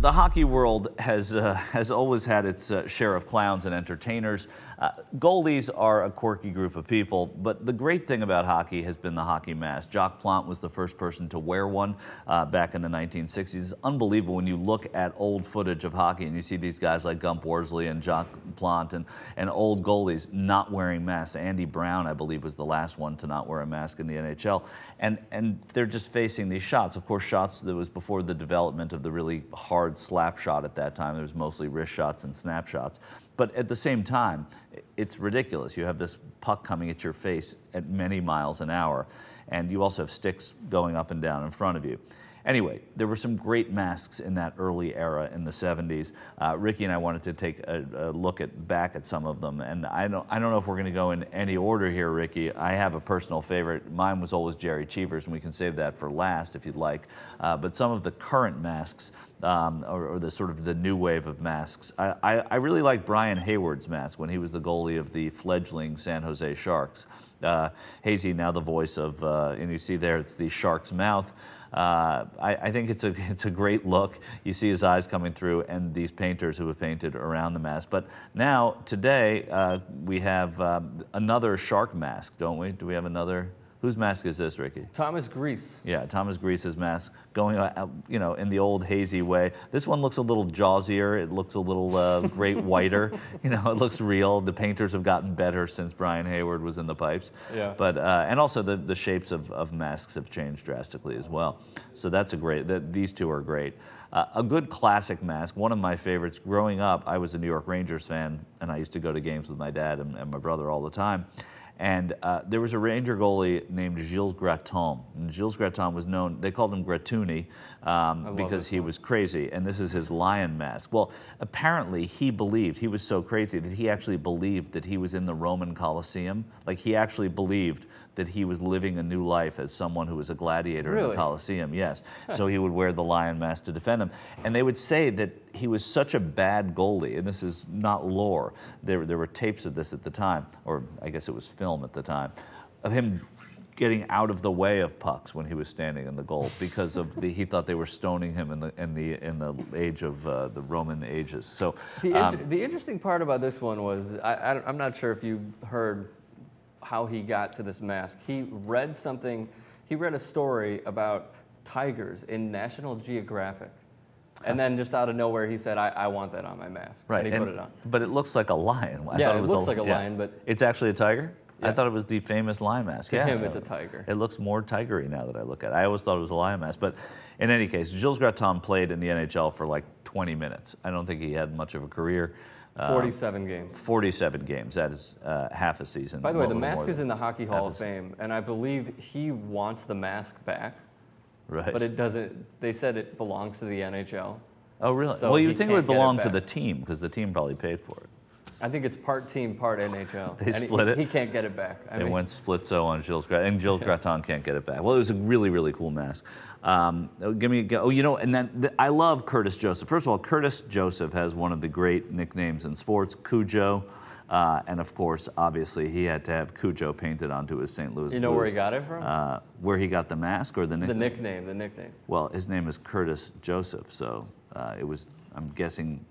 The hockey world has always had its share of clowns and entertainers. Goalies are a quirky group of people, but the great thing about hockey has been the hockey mask. Jacques Plante was the first person to wear one back in the 1960s. It's unbelievable when you look at old footage of hockey and you see these guys like Gump Worsley and Jacques Plante and old goalies not wearing masks. Andy Brown, I believe, was the last one to not wear a mask in the NHL. And they're just facing these shots. Of course, shots that was before the development of the really hard slap shot at that time. There was mostly wrist shots and snap shots. But at the same time, it's ridiculous. You have this puck coming at your face at many miles an hour, and you also have sticks going up and down in front of you. Anyway, there were some great masks in that early era in the 70s. Ricky and I wanted to take a look back at some of them, and I don't know if we're going to go in any order here, Ricky. I have a personal favorite. Mine was always Gerry Cheevers, and we can save that for last if you'd like. But some of the current masks, or the sort of the new wave of masks, I really like Brian Hayward's mask when he was the goalie of the fledgling San Jose Sharks. Hazy, now the voice of, and you see there, it's the shark's mouth. I think it's a great look. You see his eyes coming through, and these painters who have painted around the mask. But now, today, we have another shark mask, don't we? Do we have another? Whose mask is this, Ricky? Thomas Greiss. Yeah, Thomas Greiss's mask, going out, you know, in the old hazy way. This one looks a little jawsier. It looks a little great whiter. You know, it looks real. The painters have gotten better since Brian Hayward was in the pipes. Yeah. But and also the shapes of masks have changed drastically as well. So that's a great. These two are great. A good classic mask, one of my favorites. Growing up, I was a New York Rangers fan, and I used to go to games with my dad and my brother all the time. And there was a Ranger goalie named Gilles Gratton. And Gilles Gratton was known, they called him Grattoony, because he was crazy. And this is his lion mask. Well, apparently he believed, he was so crazy that he actually believed that he was in the Roman Colosseum. Like, he actually believed that he was living a new life as someone who was a gladiator. Really? In the Colosseum, yes. So he would wear the lion mask to defend him. And they would say that he was such a bad goalie, and this is not lore. There were tapes of this at the time, or I guess it was film at the time, of him getting out of the way of pucks when he was standing in the goal because of he thought they were stoning him in the age of the Roman ages. So the interesting part about this one was I'm not sure if you heard how he got to this mask. He read a story about tigers in National Geographic. And then just out of nowhere, he said, I want that on my mask. Right. And he put it on. But it looks like a lion. I thought it looks like a lion, but... It's actually a tiger? Yeah. I thought it was the famous lion mask. To him, it's a tiger. It looks more tigery now that I look at it. I always thought it was a lion mask. But in any case, Gilles Gratton played in the NHL for like 20 minutes. I don't think he had much of a career. 47 games. 47 games. That is half a season. By the way, the mask is in the Hockey Hall of Fame, and I believe he wants the mask back. Right. But it doesn't. They said it belongs to the NHL. Oh, really? So well, you'd think it would belong to the team, because the team probably paid for it. I think it's part team, part NHL. They split it? He can't get it back. They went split-so on Gilles Gratton, and Gilles Gratton can't get it back. Well, it was a really, really cool mask. I love Curtis Joseph. First of all, Curtis Joseph has one of the great nicknames in sports, Cujo. And of course, obviously, he had to have Cujo painted onto his St. Louis. You know Blues. Where he got it from? Where he got the mask or the nickname? The nickname, the nickname. Well, his name is Curtis Joseph, so it was, I'm guessing,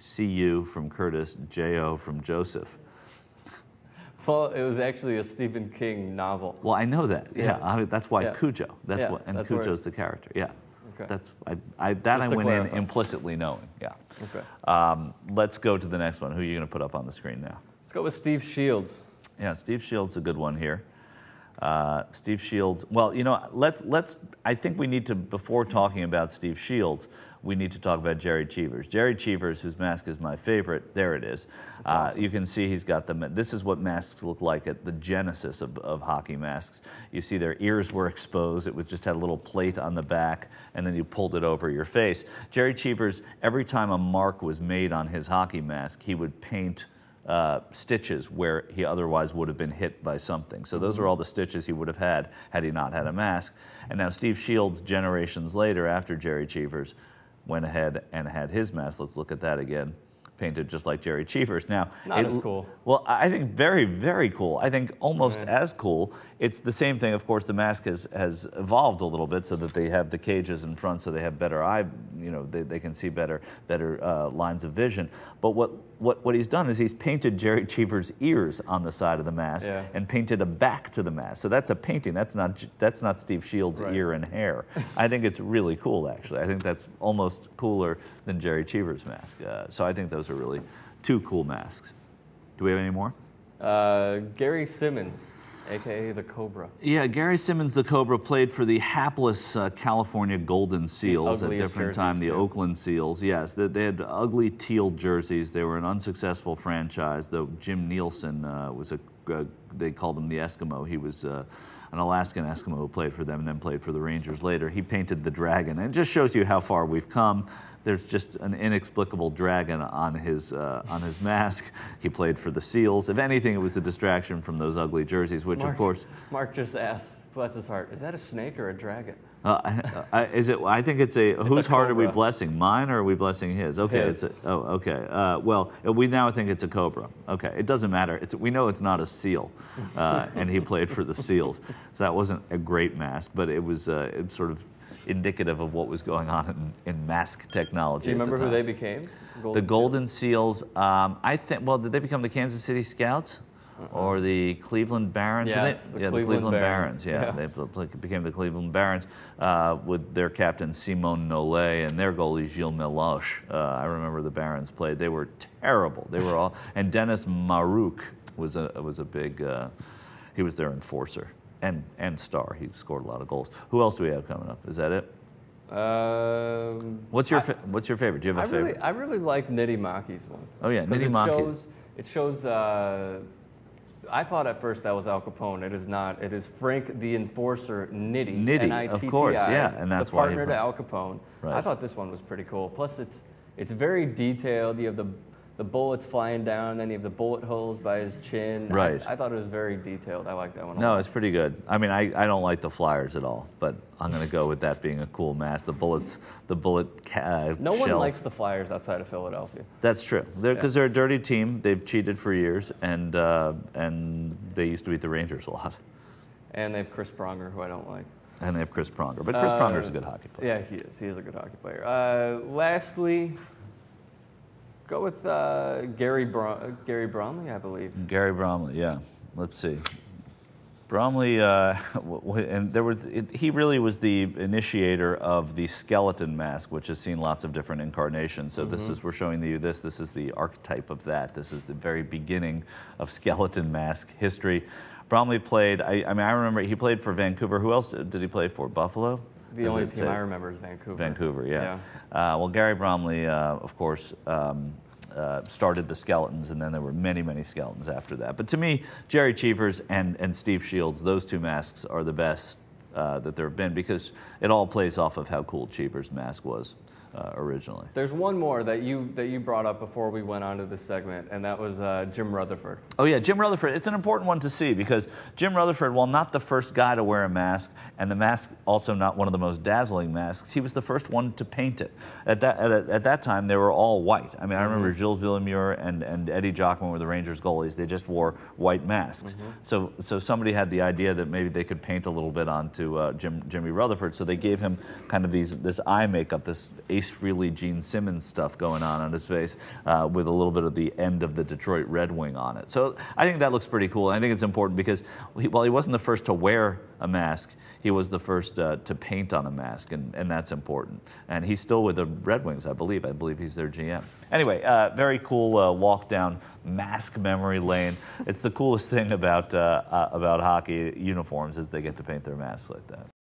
C-U from Curtis, J-O from Joseph. Well, it was actually a Stephen King novel. Well, I know that. Yeah, yeah. That's why, yeah. Cujo. That's yeah, what, and that's Cujo's the character. Yeah. Okay. That's I went in implicitly knowing. Yeah. Okay. Let's go to the next one. Who are you going to put up on the screen now? Let's go with Steve Shields. Yeah, Steve Shields is a good one here. Steve Shields. Well, you know, let's. I think we need to, before talking about Steve Shields, we need to talk about Gerry Cheevers. Gerry Cheevers, whose mask is my favorite. There it is. Awesome. You can see he's got them. This is what masks look like at the genesis of hockey masks. You see their ears were exposed. It was just had a little plate on the back, and then you pulled it over your face. Gerry Cheevers, every time a mark was made on his hockey mask, he would paint stitches where he otherwise would have been hit by something. So those are all the stitches he would have had had he not had a mask. And now Steve Shields, generations later, after Gerry Cheevers, went ahead and had his mask. Let's look at that again. Painted just like Gerry Cheevers. Now, not as cool. Well, I think very, very cool. I think almost as cool. It's the same thing. Of course, the mask has evolved a little bit so that they have the cages in front, so they have better eye you know, they can see better lines of vision. But what he's done is he's painted Gerry Cheevers' ears on the side of the mask, yeah, and painted a back to the mask. So that's a painting. That's not Steve Shields' right, ear and hair. I think it's really cool, actually. I think that's almost cooler than Gerry Cheevers' mask. So I think those are really two cool masks. Do we have any more? Gary Simmons, a.k.a. the Cobra. Yeah, Gary Simmons, the Cobra, played for the hapless California Golden Seals at different time, the Oakland Seals. Yes, they had ugly teal jerseys. They were an unsuccessful franchise, though Jim Nielsen was they called him the Eskimo. He was an Alaskan Eskimo who played for them and then played for the Rangers later. He painted the dragon, and it just shows you how far we've come. There's just an inexplicable dragon on his mask. He played for the Seals. If anything, it was a distraction from those ugly jerseys, which Mark, of course... Mark just asked, bless his heart, is that a snake or a dragon? I think it's a... Whose heart are we blessing? Mine or are we blessing his? Okay, his. It's a... Oh, okay. Well, we now think it's a cobra. Okay, it doesn't matter. It's, we know it's not a seal, and he played for the Seals. So that wasn't a great mask, but it was sort of indicative of what was going on in mask technology. Do you remember who they became? The Golden Seals. I think. Well, did they become the Kansas City Scouts or the Cleveland Barons? Yes, the Cleveland Barons. Yeah, they became the Cleveland Barons with their captain Simone Nolet and their goalie Gilles Meloche. I remember the Barons played. They were terrible. They were all. And Dennis Marouk was a big. He was their enforcer. And star, he scored a lot of goals. Who else do we have coming up? Is that it? What's your favorite? Do you have a favorite? I really like Niittymäki's one. Oh yeah, Niittymäki's. It shows. I thought at first that was Al Capone. It is not. It is Frank the Enforcer Nitty. Nitty, of course, yeah, and that's why the partner to Al Capone. Right. I thought this one was pretty cool. Plus, it's very detailed. You have the bullets flying down, then you have the bullet holes by his chin. Right. I thought it was very detailed. I like that one a lot. No, it's pretty good. I mean, I don't like the Flyers at all, but I'm going to go with that being a cool mask. No one likes the Flyers outside of Philadelphia. That's true. Because they're a dirty team. They've cheated for years, and they used to beat the Rangers a lot. And they have Chris Pronger, who I don't like. And they have Chris Pronger. But Chris Pronger is a good hockey player. Yeah, he is. He is a good hockey player. Lastly... Go with Gary Bromley, I believe. Gary Bromley, yeah. Let's see. Bromley, and he really was the initiator of the skeleton mask, which has seen lots of different incarnations. So we're showing you this. This is the archetype of that. This is the very beginning of skeleton mask history. Bromley played. I remember he played for Vancouver. Who else did he play for? Buffalo. The only team I remember is Vancouver. Vancouver, yeah. Well, Gary Bromley, of course, started the skeletons, and then there were many, many skeletons after that. But to me, Gerry Cheevers and Steve Shields, those two masks are the best that there have been because it all plays off of how cool Cheevers' mask was originally. There's one more that you brought up before we went on to this segment, and that was Jim Rutherford. Oh yeah, Jim Rutherford. It's an important one to see because Jim Rutherford, while not the first guy to wear a mask, and the mask also not one of the most dazzling masks, he was the first one to paint it. At that time, they were all white. I mean, I remember Gilles Villemure and Eddie Jockman were the Rangers goalies. They just wore white masks. So somebody had the idea that maybe they could paint a little bit onto Jimmy Rutherford. So they gave him kind of this eye makeup, this Freely Gene Simmons stuff going on his face with a little bit of the end of the Detroit Red Wing on it. So I think that looks pretty cool. I think it's important because while he wasn't the first to wear a mask, he was the first to paint on a mask, and that's important. And he's still with the Red Wings, I believe. I believe he's their GM. Anyway, very cool walk down mask memory lane. It's the coolest thing about hockey uniforms is they get to paint their masks like that.